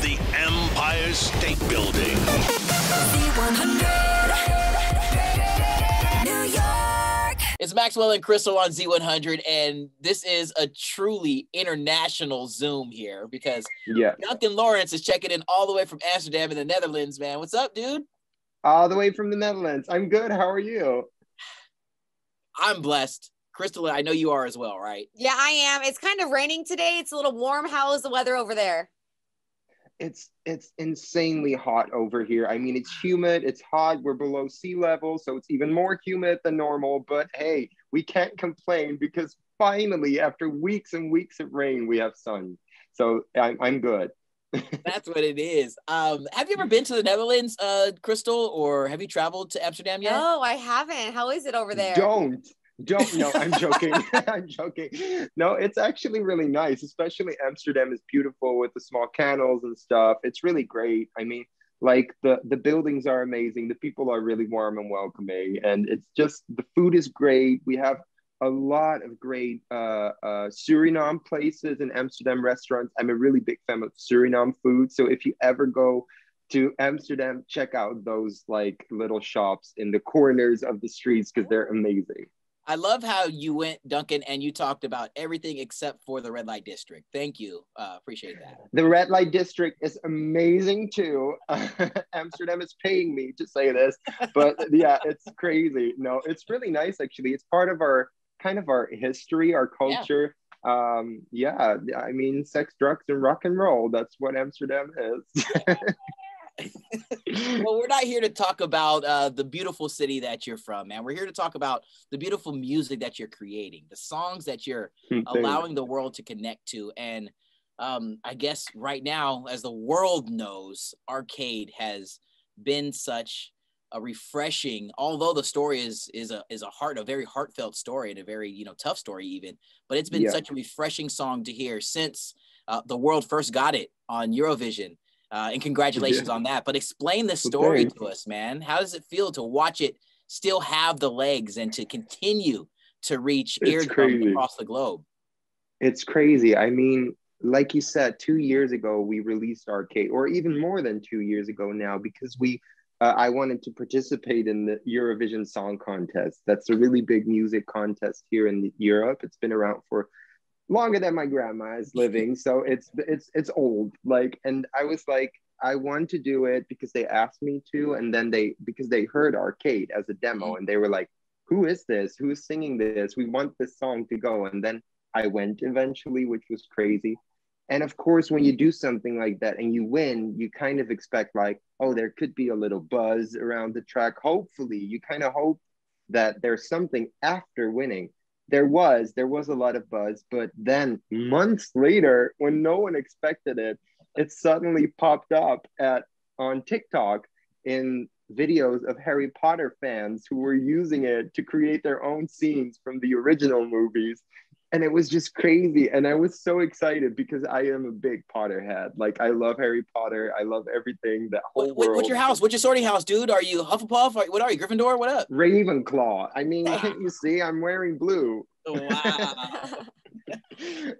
the Empire State Building. Z100, New York. It's Maxwell and Crystal on Z100, and this is a truly international Zoom here because Duncan Laurence is checking in all the way from Amsterdam in the Netherlands, man. What's up, dude? All the way from the Netherlands. I'm good. How are you? I'm blessed. Crystal, I know you are as well, right? Yeah, I am. It's kind of raining today. It's a little warm. How is the weather over there? It's insanely hot over here. I mean, it's humid, it's hot. We're below sea level, so it's even more humid than normal. But hey, we can't complain because finally, after weeks and weeks of rain, we have sun. So I'm good. That's what it is. Have you ever been to the Netherlands, Crystal, or have you traveled to Amsterdam yet? No, I haven't. How is it over there? No, I'm joking. I'm joking. No, it's actually really nice, especially Amsterdam is beautiful with the small canals and stuff. It's really great. I mean, like the buildings are amazing. The people are really warm and welcoming. And it's just, the food is great. We have a lot of great Suriname places and Amsterdam restaurants. I'm a really big fan of Suriname food. So if you ever go to Amsterdam, check out those like little shops in the corners of the streets because they're amazing. I love how you went, Duncan, and you talked about everything except for the red light district. Thank you. Appreciate that. The red light district is amazing too. Amsterdam is paying me to say this, but yeah, it's crazy. No, it's really nice actually. It's part of our, kind of our history, our culture. Yeah. I mean, sex, drugs, and rock and roll. That's what Amsterdam is. Well, we're not here to talk about the beautiful city that you're from, man. We're here to talk about the beautiful music that you're creating, the songs that you're allowing the world to connect to. And I guess right now, as the world knows, Arcade has been such a refreshing, although the story is a very heartfelt story and a very, tough story even, but it's been such a refreshing song to hear since the world first got it on Eurovision. And congratulations on that. But explain the story to us, man. How does it feel to watch it still have the legs and to continue to reach eardrums across the globe? It's crazy. I mean, like you said, 2 years ago, we released Arcade, or even more than 2 years ago now, because I wanted to participate in the Eurovision Song Contest. That's a really big music contest here in Europe. It's been around for longer than my grandma is living, so it's old. Like, and I was like, I want to do it because they asked me to, and then because they heard Arcade as a demo, and they were like, "Who is this? Who's singing this? We want this song to go." And then I went eventually, which was crazy. And of course, when you do something like that and you win, you kind of expect like, oh, there could be a little buzz around the track. Hopefully, you kind of hope that there's something after winning. There was a lot of buzz, but then months later, when no one expected it, it suddenly popped up on TikTok in videos of Harry Potter fans who were using it to create their own scenes from the original movies. And it was just crazy. And I was so excited because I am a big Potterhead. Like, I love Harry Potter. I love everything, that whole world. What's your house? What's your sorting house, dude? Are you Hufflepuff? What are you, Gryffindor? What up? Ravenclaw. I mean, can't you see? I'm wearing blue. Wow.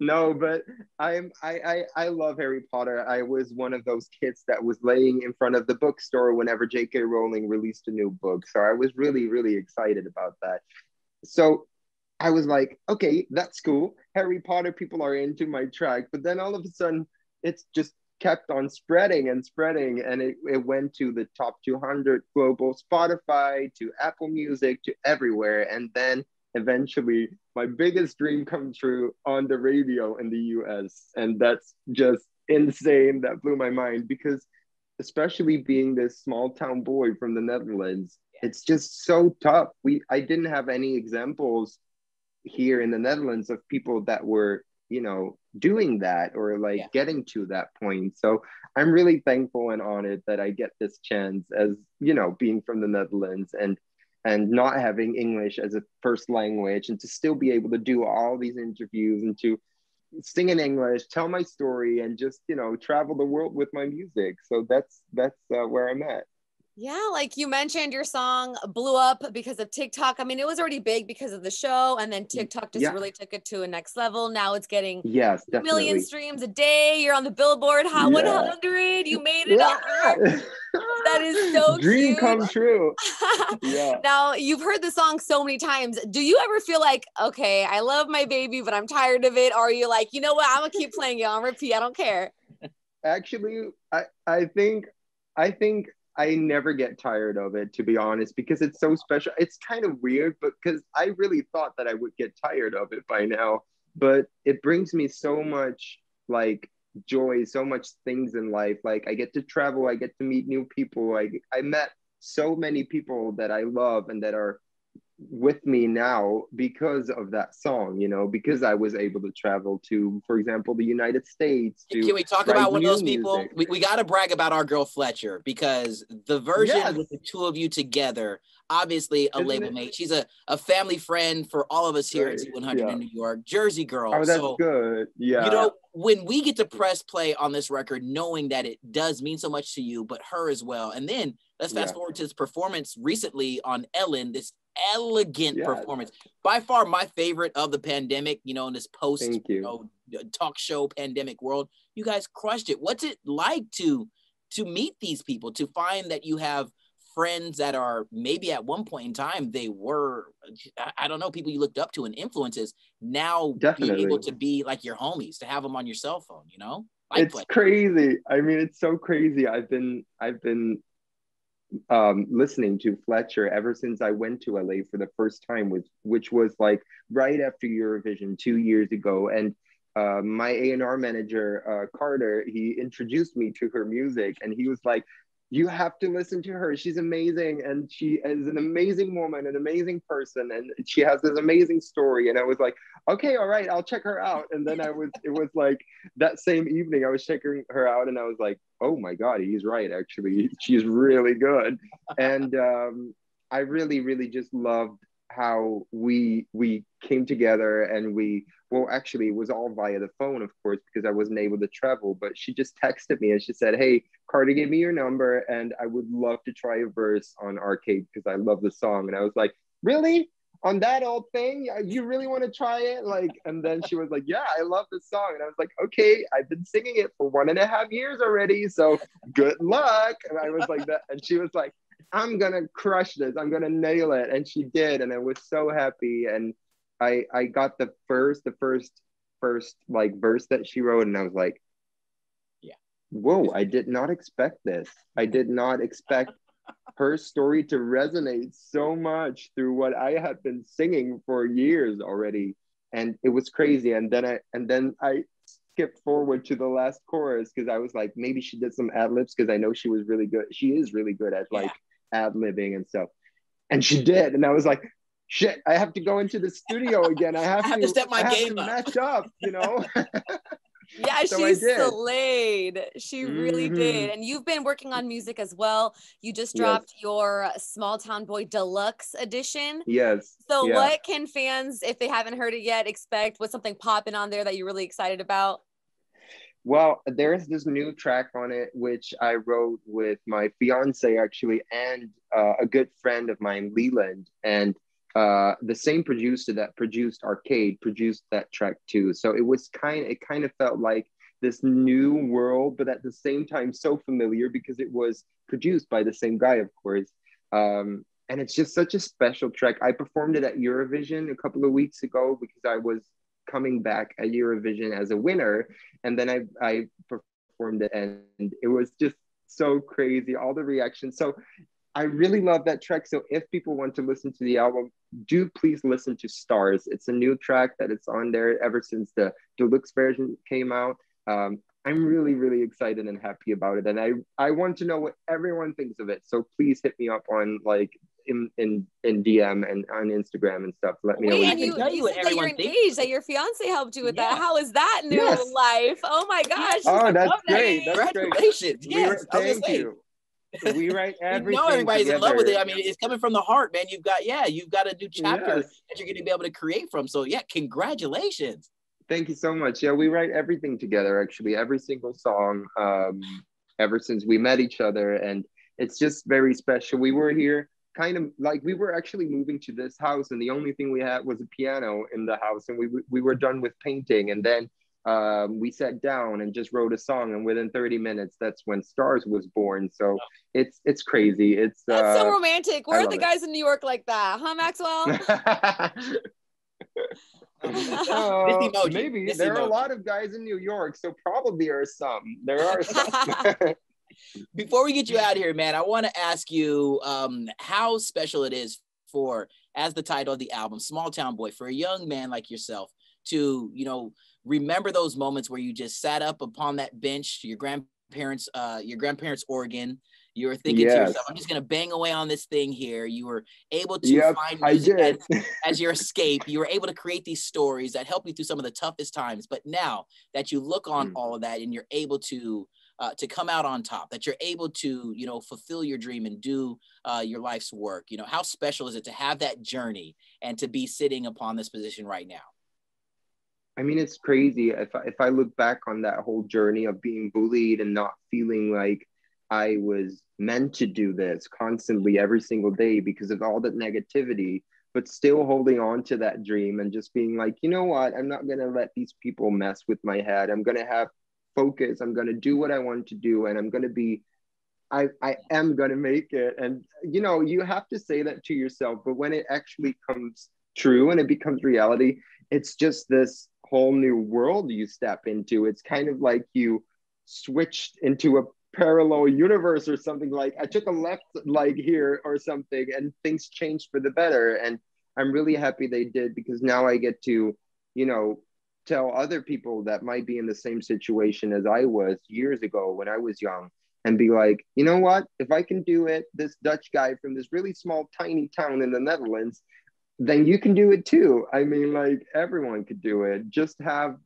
No, but I love Harry Potter. I was one of those kids that was laying in front of the bookstore whenever JK Rowling released a new book. So I was really, really excited about that. So I was like, okay, that's cool. Harry Potter people are into my track. But then all of a sudden, it's just kept on spreading and spreading. And it went to the top 200 global, Spotify, to Apple Music, to everywhere. And then eventually, my biggest dream come true on the radio in the US. And that's just insane. That blew my mind because especially being this small town boy from the Netherlands, it's just so tough. I didn't have any examples here in the Netherlands of people that were, doing that or getting to that point. So I'm really thankful and honored that I get this chance as, being from the Netherlands and not having English as a first language and to still be able to do all these interviews and to sing in English, tell my story and just, travel the world with my music. So that's where I'm at. Yeah, like you mentioned, your song blew up because of TikTok. I mean, it was already big because of the show, and then TikTok just really took it to a next level. Now it's getting million streams a day. You're on the Billboard Hot 100. You made it up. That is so dream come true. Now, you've heard the song so many times. Do you ever feel like, okay, I love my baby, but I'm tired of it? Or are you like, you know what? I'm going to keep playing it on repeat. I don't care. Actually, I think I never get tired of it, to be honest, because it's so special. It's kind of weird, but because I really thought that I would get tired of it by now, but it brings me so much like joy, so much things in life. Like I get to travel, I get to meet new people. I met so many people that I love and that are with me now because of that song, you know, because I was able to travel to, for example, the United States. Can we talk about one of those people? We got to brag about our girl Fletcher, because the version with the two of you together, obviously a label mate. She's a family friend for all of us here at Z100 in New York, Jersey girl. Oh, that's so good. Yeah. You know, when we get to press play on this record, knowing that it does mean so much to you, but her as well. And then let's fast forward to this performance recently on Ellen, this elegant performance, by far my favorite of the pandemic, you know, in this post talk show pandemic world. You guys crushed it. What's it like to meet these people, to find that you have friends that are maybe at one point in time they were, I don't know, people you looked up to and influences, now being able to be like your homies, to have them on your cell phone, you know? It's crazy. I mean, it's so crazy. I've been listening to Fletcher ever since I went to LA for the first time, which was like right after Eurovision 2 years ago. And my A&R manager, Carter, he introduced me to her music and he was like, you have to listen to her. She's amazing. And she is an amazing woman, an amazing person. And she has this amazing story. And I was like, okay, all right, I'll check her out. And then it was like that same evening I was checking her out and I was like, oh my God, he's right. Actually, she's really good. And I really, really just loved how we came together and actually it was all via the phone, of course, because I wasn't able to travel, but she just texted me and she said, hey, Carter gave me your number and I would love to try a verse on Arcade because I love the song. And I was like, really? On that old thing? You really want to try it? Like, and then she was like, yeah, I love this song. And I was like, okay, I've been singing it for 1.5 years already, so good luck. And I was like that. And she was like, I'm gonna crush this, I'm gonna nail it. And she did, and I was so happy. And I got the first like verse that she wrote and I was like, whoa, I did not expect this. I did not expect her story to resonate so much through what I had been singing for years already. And it was crazy. And then I skipped forward to the last chorus because I was like, maybe she did some ad-libs, because I know she was really good. She is really good at like ad-libbing and stuff. And she did. And I was like, shit, I have to go into the studio again. I have to step my game up. Match up, you know? Yeah, so she slayed. She really did. And you've been working on music as well. You just dropped your Small Town Boy Deluxe Edition. Yes. So what can fans, if they haven't heard it yet, expect? What's something popping on there that you're really excited about? Well, there's this new track on it, which I wrote with my fiance, actually, and a good friend of mine, Leland. And the same producer that produced Arcade produced that track too. So it kind of felt like this new world, but at the same time so familiar because it was produced by the same guy, of course. And it's just such a special track. I performed it at Eurovision a couple of weeks ago because I was coming back at Eurovision as a winner. And then I performed it and it was just so crazy, all the reactions. So I really love that track. So if people want to listen to the album, do please listen to Stars. It's a new track that it's on there ever since the deluxe version came out. I'm really, really excited and happy about it. And I want to know what everyone thinks of it. So please hit me up on like in DM and on Instagram and stuff. Let me know. Wait, you said that you're engaged, that your fiance helped you with that. How is that new life? Oh my gosh. Oh, that's great. That's congratulations. Great. Yes, thank you. We write everything. You know everybody's together. In love with it. I mean, it's coming from the heart, man. You've got a new chapter that you're going to be able to create from. So yeah, congratulations. Thank you so much. Yeah, we write everything together, actually, every single song ever since we met each other. And It's just very special. We were here kind of like, we were actually moving to this house, and the only thing we had was a piano in the house, and we were done with painting. And then we sat down and just wrote a song, and within 30 minutes, that's when Stars was born. So it's crazy. It's that's so romantic. Where are the guys in New York like that, huh, Maxwell? Maybe there are a lot of guys in New York, so probably are some. There are some. Before we get you out of here, man, I want to ask you how special it is for, as the title of the album, Small Town Boy, for a young man like yourself to, you know, remember those moments where you just sat up upon that bench, your grandparents' organ. You were thinking to yourself, I'm just going to bang away on this thing here. You were able to find music as your escape. You were able to create these stories that helped you through some of the toughest times. But now that you look on all of that and you're able to come out on top, that you're able to, you know, fulfill your dream and do your life's work, you know, how special is it to have that journey and to be sitting upon this position right now? I mean, it's crazy. If I look back on that whole journey of being bullied and not feeling like I was meant to do this constantly every single day because of all that negativity, but still holding on to that dream and just being like, you know what, I'm not going to let these people mess with my head. I'm going to have focus. I'm going to do what I want to do, and I'm going to be, I am going to make it. And, you know, you have to say that to yourself, but when it actually comes true and it becomes reality, it's just this whole new world you step into. It's kind of like you switched into a parallel universe or something. Like I took a left like here or something, and things changed for the better. And I'm really happy they did, because now I get to, you know, tell other people that might be in the same situation as I was years ago when I was young, and be like, you know what, if I can do it, this Dutch guy from this really small, tiny town in the Netherlands, then you can do it too. I mean, like, everyone could do it. Just have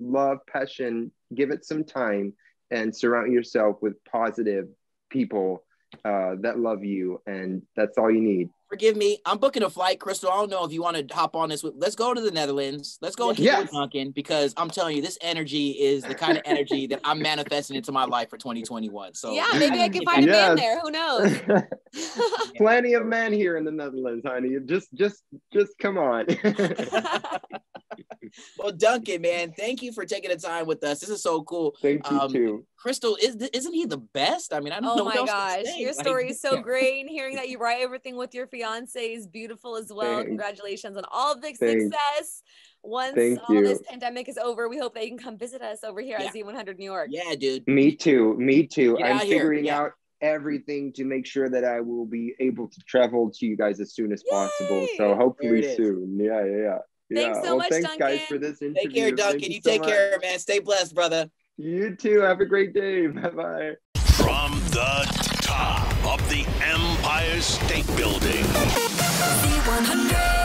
love, passion, give it some time, and surround yourself with positive people that love you. And that's all you need. Forgive me, I'm booking a flight, Crystal. I don't know if you want to hop on this. Let's go to the Netherlands. Let's go and keep it with Duncan, because I'm telling you, this energy is the kind of energy that I'm manifesting into my life for 2021. So yeah, maybe I can find a man there. Who knows? Plenty of men here in the Netherlands, honey. Just come on. Well, Duncan, man, thank you for taking the time with us. This is so cool. Thank you too. Crystal, isn't he the best? I mean, I don't know. Oh my gosh, your story is so great, and hearing that you write everything with your fiance is beautiful as well. Thanks. Congratulations on all of the success. Once this pandemic is over, we hope that you can come visit us over here at Z100 New York. Yeah, dude. Me too. Get I'm figuring out everything to make sure that I will be able to travel to you guys as soon as possible. So hopefully soon. Yeah. Thanks so much, thanks, Duncan. Guys, for this interview. Take care, Duncan. Thank you so much. Care, man. Stay blessed, brother. You too. Have a great day. Bye-bye. From the top of the Empire State Building. Z100.